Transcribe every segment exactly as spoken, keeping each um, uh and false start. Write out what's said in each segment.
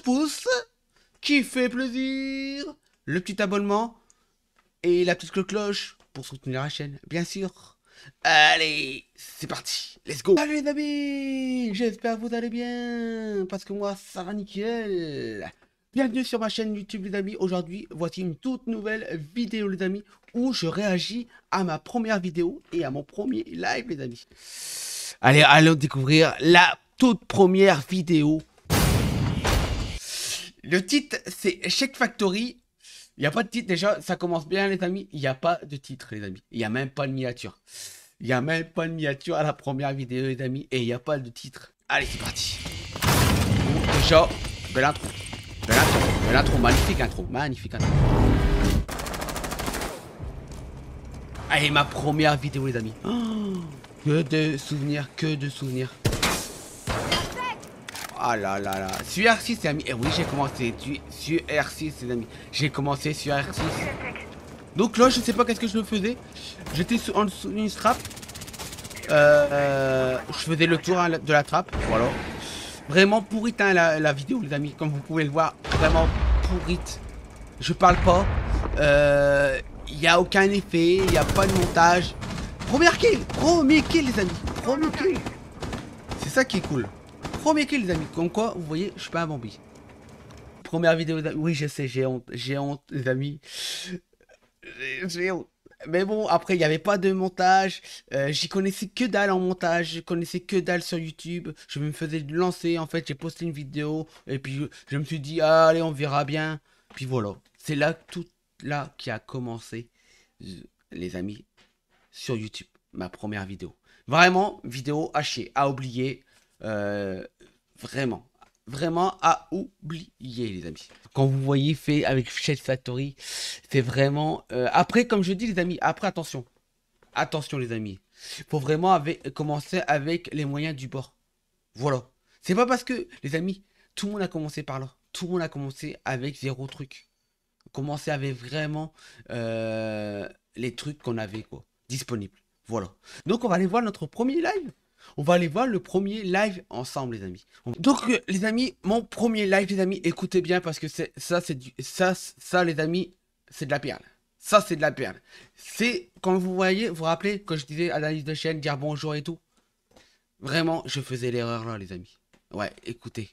pouce qui fait plaisir, le petit abonnement et la petite cloche pour soutenir la chaîne, bien sûr. Allez, c'est parti, let's go. Salut les amis, j'espère que vous allez bien, parce que moi ça va nickel. Bienvenue sur ma chaîne YouTube les amis. Aujourd'hui, voici une toute nouvelle vidéo les amis, où je réagis à ma première vidéo et à mon premier live les amis. Allez, allons découvrir la toute première vidéo. Le titre c'est Shake Factory. Il n'y a pas de titre déjà, ça commence bien les amis. Il n'y a pas de titre les amis. Il n'y a même pas de miniature. Il n'y a même pas de miniature à la première vidéo les amis. Et il n'y a pas de titre. Allez c'est parti. Déjà, belle intro. Belle intro, belle intro, magnifique intro, magnifique intro. Allez ma première vidéo les amis. Oh, que de souvenirs, que de souvenirs. Ah là là là, sur R six les amis, et eh oui j'ai commencé sur R six les amis, j'ai commencé sur R six. Donc là je sais pas qu'est-ce que je faisais, j'étais sous une trappe, euh, je faisais le tour hein, de la trappe, voilà. Vraiment pourrite hein, la, la vidéo les amis, comme vous pouvez le voir, vraiment pourrite. Je parle pas, il euh, n'y a aucun effet, il n'y a pas de montage. Première kill, premier kill les amis, premier kill. C'est ça qui est cool. Premier kill les amis, comme quoi vous voyez je suis pas un bambi. Première vidéo, oui je sais, j'ai honte, j'ai honte les amis. J'ai honte. Mais bon après il n'y avait pas de montage, euh, j'y connaissais que dalle en montage, je connaissais que dalle sur YouTube. Je me faisais lancer en fait, j'ai posté une vidéo et puis je, je me suis dit ah, allez on verra bien. Puis voilà, c'est là tout là qui a commencé les amis sur YouTube, ma première vidéo. Vraiment vidéo à chier, à oublier. Euh, vraiment vraiment à oublier les amis. Quand vous voyez fait avec Shake Factory, c'est vraiment euh, après comme je dis les amis, après attention attention les amis, faut vraiment avec, commencer avec les moyens du bord. Voilà, c'est pas parce que les amis tout le monde a commencé par là, tout le monde a commencé avec zéro truc. Commencer avec vraiment euh, les trucs qu'on avait quoi disponibles. Voilà, donc on va aller voir notre premier live. On va aller voir le premier live ensemble les amis. Donc euh, les amis, mon premier live les amis, écoutez bien parce que c'est ça c'est du ça ça les amis, c'est de la perle. Ça c'est de la perle. C'est quand vous voyez, vous vous rappelez quand je disais analyse de chaîne, dire bonjour et tout. Vraiment, je faisais l'erreur là les amis. Ouais, écoutez.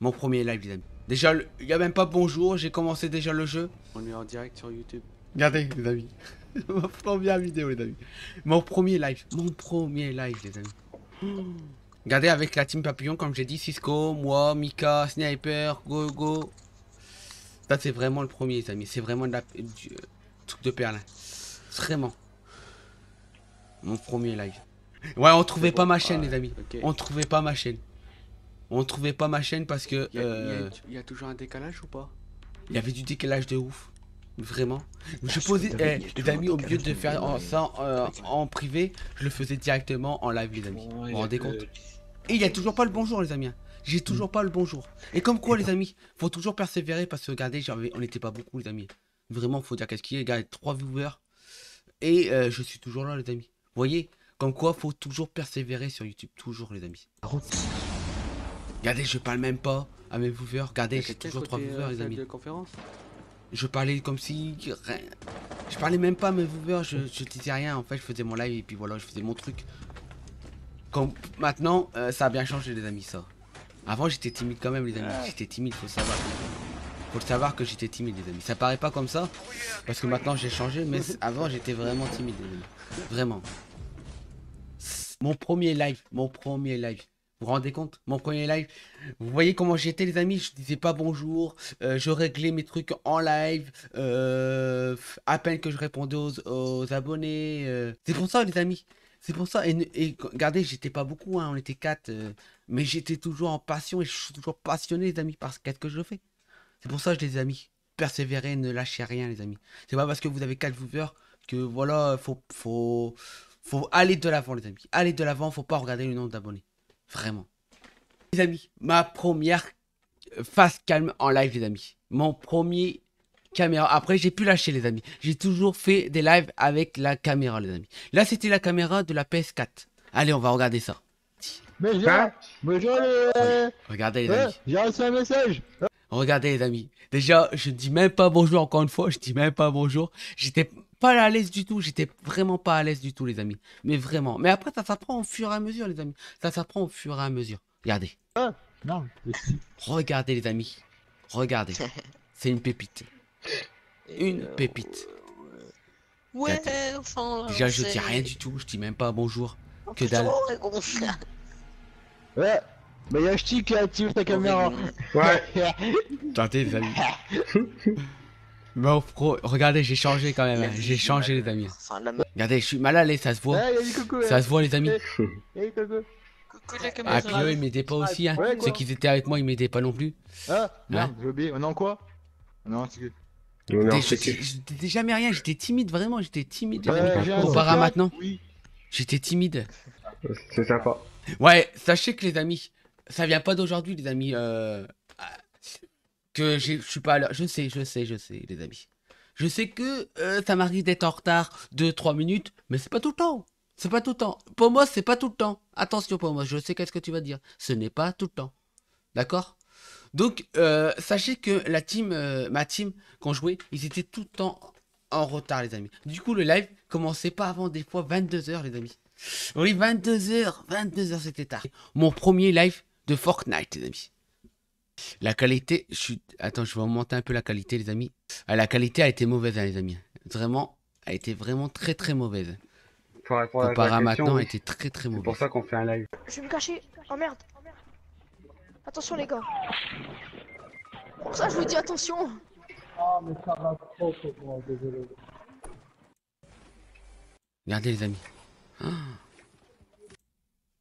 Mon premier live les amis. Déjà il y a même pas bonjour, j'ai commencé déjà le jeu. On est en direct sur YouTube. Regardez les amis. Ma première vidéo les amis. Mon premier live, mon premier live les amis. Regardez avec la team papillon comme j'ai dit, Cisco, moi, Mika, Sniper, Go Go. Ça c'est vraiment le premier les amis, c'est vraiment de la, du euh, truc de perle. Vraiment. Mon premier live. Ouais on trouvait pas bon. ma chaîne ah, les amis, okay. on trouvait pas ma chaîne. On trouvait pas ma chaîne parce que... Il y, euh, y, y a toujours un décalage ou pas? Il y avait du décalage de ouf. Vraiment, je posais eh, les amis au lieu de faire en, ça euh, en privé, je le faisais directement en live les amis. Vous vous rendez compte? Et il n'y a toujours pas le bonjour les amis. J'ai toujours pas le bonjour. Et comme quoi les amis, faut toujours persévérer parce que regardez, on n'était pas beaucoup les amis. Vraiment, faut dire qu'est-ce qu'il y a, regardez, trois viewers. Et euh, je suis toujours là les amis. Vous voyez, comme quoi faut toujours persévérer sur YouTube, toujours les amis. Regardez, je parle même pas à mes viewers. Regardez, j'ai toujours trois viewers les amis. Je parlais comme si... Je parlais même pas à mes viewers, je, je disais rien en fait, je faisais mon live et puis voilà, je faisais mon truc. Comme maintenant, euh, ça a bien changé les amis ça. Avant j'étais timide quand même les amis, j'étais timide, faut le savoir. Faut le savoir que j'étais timide les amis, ça paraît pas comme ça, parce que maintenant j'ai changé, mais avant j'étais vraiment timide les amis. Vraiment. Mon premier live, mon premier live. Vous vous rendez compte? Mon premier live. Vous voyez comment j'étais les amis? Je disais pas bonjour. Euh, je réglais mes trucs en live. Euh, à peine que je répondais aux, aux abonnés. Euh. C'est pour ça les amis. C'est pour ça. Et, et regardez, j'étais pas beaucoup. Hein, on était quatre. Euh, mais j'étais toujours en passion. Et je suis toujours passionné les amis. Parce qu'est-ce que je fais? C'est pour ça les amis. Persévérez. Ne lâchez rien les amis. C'est pas parce que vous avez quatre viewers que voilà. Faut, faut, faut aller de l'avant les amis. Aller de l'avant. Faut pas regarder le nombre d'abonnés. Vraiment. Les amis, ma première face calme en live les amis. Mon premier caméra. Après j'ai pu lâcher les amis. J'ai toujours fait des lives avec la caméra les amis. Là c'était la caméra de la P S quatre. Allez on va regarder ça. Bonjour, hein? Bonjour les... Regardez les amis. J'ai reçu un message. Regardez les amis, déjà je ne dis même pas bonjour encore une fois, je dis même pas bonjour, j'étais pas à l'aise du tout, j'étais vraiment pas à l'aise du tout les amis, mais vraiment, mais après ça s'apprend au fur et à mesure les amis, ça s'apprend au fur et à mesure, regardez. Ah, non. Regardez les amis, regardez, c'est une pépite, une pépite. Ouais, enfin, déjà je dis rien du tout, je dis même pas bonjour, oh, que dalle. Ouais. Bah y'a Ch'ti qui a activé ta caméra. Ouais. Attendez les amis. Bon pro, regardez j'ai changé quand même, hein. J'ai changé les amis. Regardez je suis mal allé, ça se voit. Ça se voit les amis. Ah puis eux ils m'aidaient pas aussi hein. Ceux qui étaient avec moi ils m'aidaient pas non plus. Ah merde j'ai oublié, on est en quoi? On est en sécu. J'étais jamais rien, j'étais timide vraiment, j'étais timide. On part à maintenant. J'étais timide. C'est sympa. Ouais, sachez que les amis, ça vient pas d'aujourd'hui les amis, euh, que je suis pas à l'heure, je sais, je sais, je sais les amis. Je sais que euh, ça m'arrive d'être en retard de trois minutes, mais c'est pas tout le temps, c'est pas tout le temps. Pour moi, c'est pas tout le temps, attention pour moi, je sais qu'est-ce que tu vas dire, ce n'est pas tout le temps, d'accord? Donc, euh, sachez que la team, euh, ma team, quand je jouais, ils étaient tout le temps en retard les amis. Du coup, le live commençait pas avant des fois vingt-deux heures les amis. Oui, vingt-deux heures, vingt-deux heures c'était tard. Mon premier live de Fortnite, les amis. La qualité, je suis... Attends, je vais augmenter un peu la qualité, les amis. Ah, la qualité a été mauvaise, hein, les amis. Vraiment, a été vraiment très très mauvaise. Pour répondre à la question, a été très très mauvaise. C'est pour ça qu'on fait un live. Je vais me cacher. Oh merde. Oh, merde. Attention, les gars. Pour ça, je vous dis attention. Ah, mais ça va trop, moi, désolé. Regardez, les amis. Oh.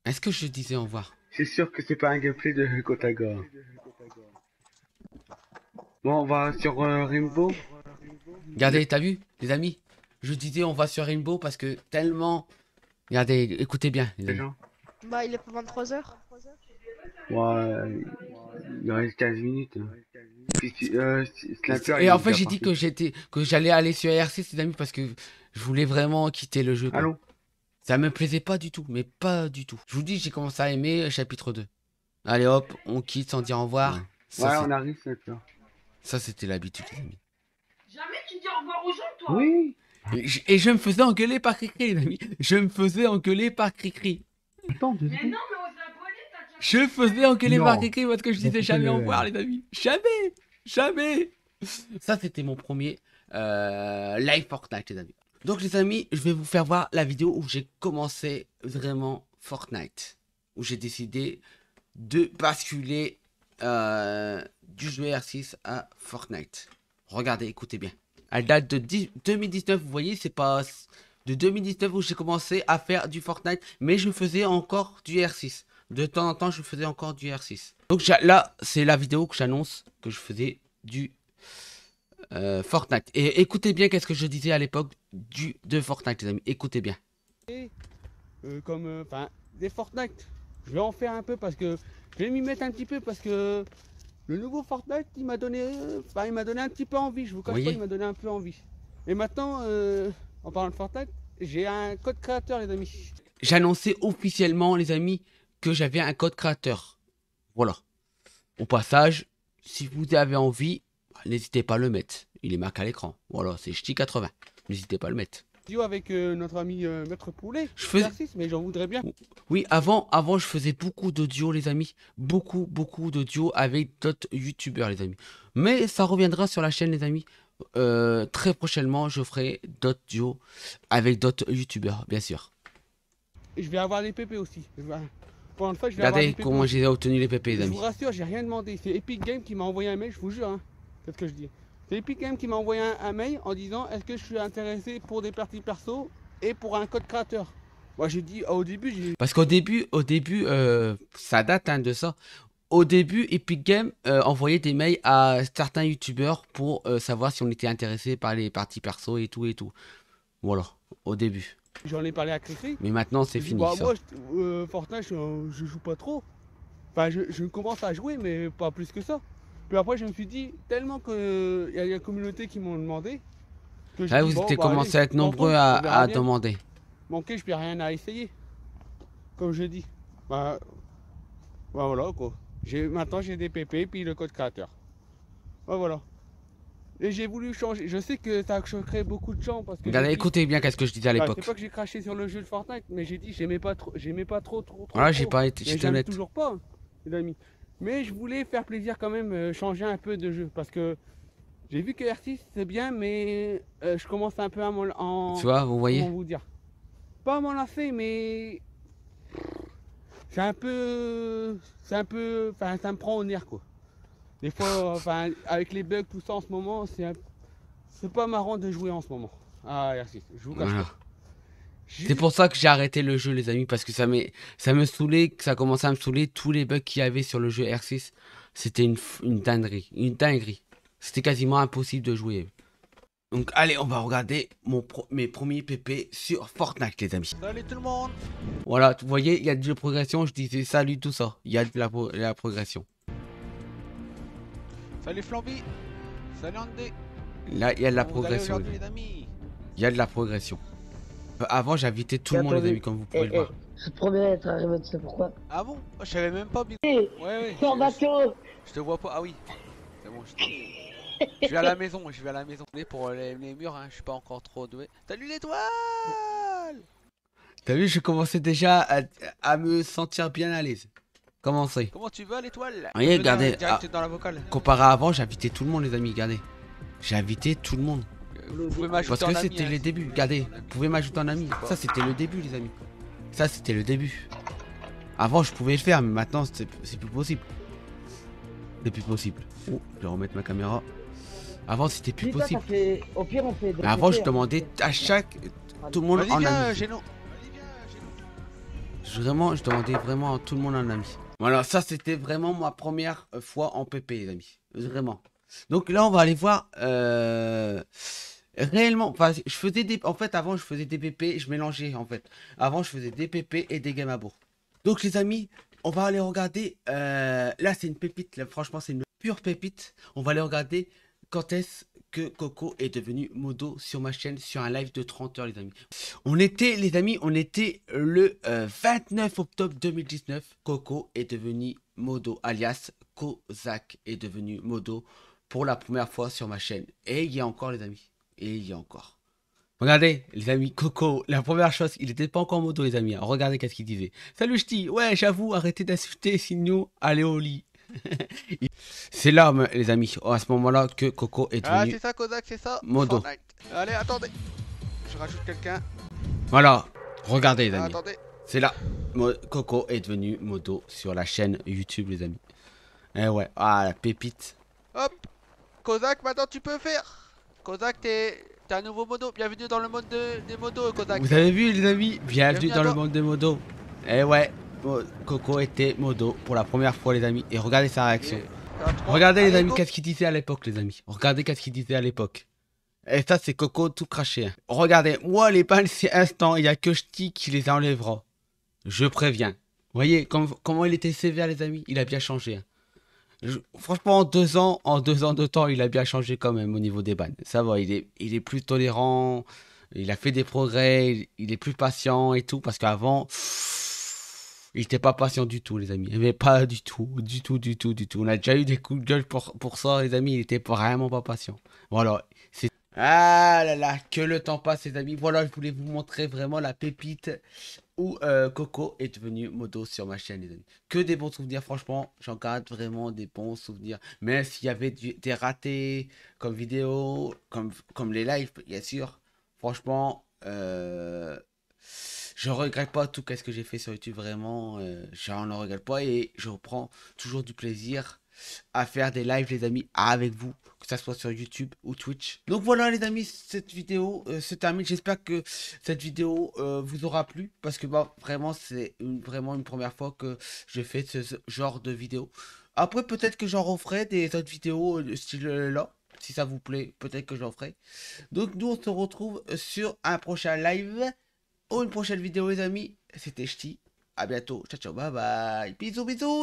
Est-ce que je disais au revoir? C'est sûr que c'est pas un gameplay de Kotaga. Bon, on va sur euh, Rainbow. Regardez, t'as vu, les amis? Je disais on va sur Rainbow parce que tellement... Regardez, écoutez bien, les amis. Bah, il est pas vingt-trois heures. Ouais, il reste quinze minutes. Hein. Euh, et en fait, j'ai dit que j'étais, que j'allais aller sur R six, les amis, parce que je voulais vraiment quitter le jeu. Quoi. Allô? Ça me plaisait pas du tout, mais pas du tout. Je vous dis, j'ai commencé à aimer chapitre deux. Allez hop, on quitte sans dire au revoir. Ouais, ça, ouais on arrive, c'est ça. Ça, c'était l'habitude, les amis. Jamais tu dis au revoir aux gens, toi. Oui. Et je, et je me faisais engueuler par Cricri, les amis. Je me faisais engueuler par Cricri. Mais non, mais aux abonnés, t'as déjà... Je faisais engueuler non. par Cricri parce que je disais jamais au revoir, les amis. Jamais. Jamais. Ça, c'était mon premier euh, live Fortnite, les amis. Donc les amis, je vais vous faire voir la vidéo où j'ai commencé vraiment Fortnite. Où j'ai décidé de basculer euh, du jeu R six à Fortnite. Regardez, écoutez bien. Elle date de deux mille dix-neuf, vous voyez, c'est pas de deux mille dix-neuf où j'ai commencé à faire du Fortnite. Mais je faisais encore du R six. De temps en temps, je faisais encore du R six. Donc là, c'est la vidéo que j'annonce que je faisais du Euh, Fortnite. Et écoutez bien qu'est-ce que je disais à l'époque du de Fortnite les amis, écoutez bien. Et, euh, comme enfin euh, des Fortnite, je vais en faire un peu parce que je vais m'y mettre un petit peu parce que le nouveau Fortnite il m'a donné il m'a donné un petit peu envie, je vous cache pas, il m'a donné un peu envie. Et maintenant euh, en parlant de Fortnite, j'ai un code créateur les amis. J'annonçais officiellement les amis que j'avais un code créateur. Voilà. Au passage, si vous avez envie, n'hésitez pas à le mettre, il est marqué à l'écran. Voilà, c'est Ch'ti quatre-vingts. N'hésitez pas à le mettre. Avec euh, notre ami euh, Maître Poulet, je faisais mais j'en voudrais bien. Oui, avant, avant, je faisais beaucoup d'audio, les amis. Beaucoup, beaucoup d'audio avec d'autres youtubeurs, les amis. Mais ça reviendra sur la chaîne, les amis. Euh, très prochainement, je ferai d'autres duos avec d'autres youtubeurs, bien sûr. Et je vais avoir les pépés aussi. Je vais... Pour une fois, je vais Regardez avoir les comment j'ai obtenu les pépés, les amis. Je vous rassure, j'ai rien demandé. C'est Epic Games qui m'a envoyé un mail, je vous jure. Hein. C'est ce que je dis. C'est Epic Games qui m'a envoyé un, un mail en disant est-ce que je suis intéressé pour des parties perso et pour un code créateur. Moi j'ai dit oh, au début j'ai... Parce qu'au début, au début, euh, ça date hein, de ça. Au début, Epic Games euh, envoyait des mails à certains youtubeurs pour euh, savoir si on était intéressé par les parties perso et tout et tout. Voilà, au début. J'en ai parlé à Cricri. Mais maintenant c'est fini. Bah, ça. Moi je, euh, Fortnite je, je joue pas trop. Enfin je, je commence à jouer mais pas plus que ça. Puis après je me suis dit tellement que il y a la communauté qui m'ont demandé que là vous étiez commencé à être nombreux à, à demander. Manquer je n'ai rien à essayer. Comme je dis. Bah, bah voilà quoi. Maintenant j'ai des P P puis le code créateur. Ouais, voilà. Et j'ai voulu changer. Je sais que ça choquerait beaucoup de gens parce que. Regardez, écoutez bien qu'est-ce que je disais à l'époque. C'est pas que j'ai craché sur le jeu de Fortnite, mais j'ai dit j'aimais pas trop, j'aimais pas trop, trop, trop. Ah, j'ai pas été, j'étais honnête. Toujours pas, les amis. Mais je voulais faire plaisir quand même, euh, changer un peu de jeu parce que j'ai vu que R six c'est bien, mais euh, je commence un peu à m'en. En... Tu vois, vous voyez. Comment vous dire. Pas m'en lasser, mais c'est un peu, c'est un peu, enfin ça me prend au nerf quoi. Des fois, enfin, avec les bugs, tout ça en ce moment, c'est un... pas marrant de jouer en ce moment. Ah, R six, je vous cache voilà. pas. C'est pour ça que j'ai arrêté le jeu, les amis, parce que ça, ça me saoulait, que ça commençait à me saouler. Tous les bugs qu'il y avait sur le jeu R six, c'était une, une dinguerie. Une dinguerie. C'était quasiment impossible de jouer. Donc, allez, on va regarder mon pro... mes premiers P P sur Fortnite, les amis. Salut tout le monde. Voilà, vous voyez, il y a de la progression. Je disais salut, tout ça. Il y a de la, pro... la progression. Salut Flamby, salut Andé. Là, il y a de la progression. Il y a de la progression. Avant, j'invitais tout le monde, les amis, comme vous pouvez le voir. Je te promets d'être arrivé, tu sais pourquoi? Ah bon? Je savais même pas. Ouais, ouais. Sors bateau. Je te vois pas. Ah oui. C'est bon, je te. Je vais à la maison, je vais à la maison. Pour les murs, hein, je suis pas encore trop doué. Salut l'étoile. T'as vu, je commençais déjà à me sentir bien à l'aise. Comment c'est? Comment tu vas l'étoile? Voyez, regardez. Ah, dans la vocale. Comparé à avant, j'invitais tout le monde, les amis. Regardez. J'ai invité tout le monde. Vous pouvez m'ajouter Parce que c'était hein, les débuts. Regardez. Vous pouvez m'ajouter un ami. Ça, c'était le début, les amis. Ça, c'était le début. Avant, je pouvais le faire, mais maintenant, c'est plus possible. C'est plus possible. Oh, je vais remettre ma caméra. Avant, c'était plus possible. Au pire, on fait. Mais avant, je demandais à chaque. Tout le monde en ami. Vraiment, je demandais vraiment à tout le monde un ami. Voilà, ça c'était vraiment ma première fois en P P, les amis. Vraiment. Donc là, on va aller voir euh, réellement. Enfin, je faisais des. En fait, avant, je faisais des P P, je mélangeais en fait. Avant, je faisais des P P et des games à bourre. Donc, les amis, on va aller regarder. Euh, là, c'est une pépite. Là, franchement, c'est une pure pépite. On va aller regarder quand est-ce que Coco est devenu modo sur ma chaîne sur un live de trente heures, les amis. On était, les amis, on était le euh, vingt-neuf octobre deux mille dix-neuf. Coco est devenu modo, alias Kozak est devenu modo pour la première fois sur ma chaîne. Et il y a encore, les amis. Et il y a encore. Regardez, les amis, Coco, la première chose, il n'était pas encore modo, les amis. Hein. Regardez qu'est-ce qu'il disait. Salut, Ch'ti, ouais, j'avoue, arrêtez d'insulter, sinon, allez au lit. C'est là, les amis, à ce moment-là que Coco est devenu. Ah, c'est ça, Kozak, c'est ça. Modo. Fortnite. Allez, attendez. Je rajoute quelqu'un. Voilà, regardez les amis, ah, c'est là, Coco est devenu modo sur la chaîne YouTube, les amis. Eh ouais, ah la pépite. Hop, Kozak, maintenant tu peux faire. Kozak, t'es un nouveau modo. Bienvenue dans le monde de... des modos, Kozak. Vous avez vu les amis, bienvenue, bienvenue dans le monde des modos. Eh ouais, Coco était modo pour la première fois, les amis. Et regardez sa réaction. Regardez les amis, qu'est-ce qu'il disait à l'époque, les amis. Regardez qu'est-ce qu'il disait à l'époque. Et ça, c'est Coco tout craché. Regardez, moi, les balles, c'est instant. Il n'y a que Ch'ti qui les enlèvera. Je préviens. Vous voyez comme, comment il était sévère, les amis. Il a bien changé. Je, franchement, en deux ans, en deux ans de temps, il a bien changé quand même au niveau des balles. Ça va, il est, il est plus tolérant. Il a fait des progrès. Il, il est plus patient et tout. Parce qu'avant, il n'était pas patient du tout, les amis. Mais pas du tout, du tout, du tout, du tout. On a déjà eu des coups de gueule pour, pour ça, les amis. Il n'était vraiment pas patient. Voilà, c'est... Ah là là, que le temps passe, les amis. Voilà, je voulais vous montrer vraiment la pépite où euh, Coco est devenu modo sur ma chaîne, les amis. Que des bons souvenirs, franchement, j'en garde vraiment des bons souvenirs. Même s'il y avait du, des ratés comme vidéo, comme, comme les lives, bien sûr. Franchement, euh, je regrette pas tout ce que j'ai fait sur YouTube, vraiment. Euh, j'en regrette pas et je reprends toujours du plaisir à faire des lives, les amis, avec vous, que ça soit sur YouTube ou Twitch. Donc voilà les amis, cette vidéo euh, se termine. J'espère que cette vidéo euh, vous aura plu, parce que bah vraiment c'est une, vraiment une première fois que je fais ce, ce genre de vidéo. Après peut-être que j'en referai des autres vidéos euh, style euh, là, si ça vous plaît, peut-être que j'en ferai. Donc nous on se retrouve sur un prochain live ou une prochaine vidéo, les amis. C'était Ch'ti, à bientôt, ciao ciao, bye bye, bisous bisous.